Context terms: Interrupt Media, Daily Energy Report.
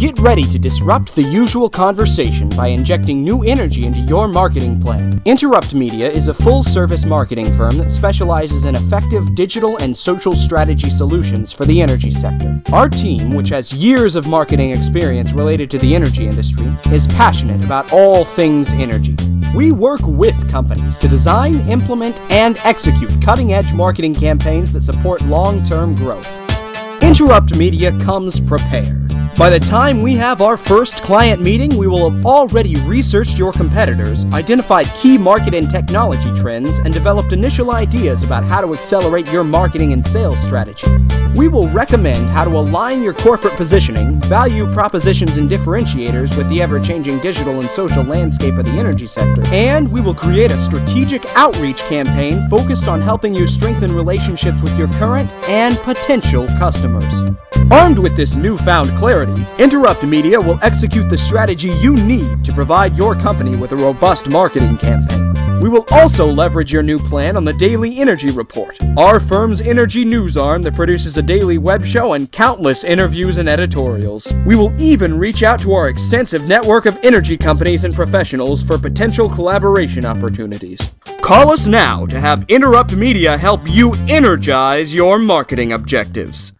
Get ready to disrupt the usual conversation by injecting new energy into your marketing plan. Interrupt Media is a full-service marketing firm that specializes in effective digital and social strategy solutions for the energy sector. Our team, which has years of marketing experience related to the energy industry, is passionate about all things energy. We work with companies to design, implement, and execute cutting-edge marketing campaigns that support long-term growth. Interrupt Media comes prepared. By the time we have our first client meeting, we will have already researched your competitors, identified key market and technology trends, and developed initial ideas about how to accelerate your marketing and sales strategy. We will recommend how to align your corporate positioning, value propositions and differentiators with the ever-changing digital and social landscape of the energy sector, and we will create a strategic outreach campaign focused on helping you strengthen relationships with your current and potential customers. Armed with this newfound clarity, Interrupt Media will execute the strategy you need to provide your company with a robust marketing campaign. We will also leverage your new plan on the Daily Energy Report, our firm's energy news arm that produces a daily web show and countless interviews and editorials. We will even reach out to our extensive network of energy companies and professionals for potential collaboration opportunities. Call us now to have Interrupt Media help you energize your marketing objectives.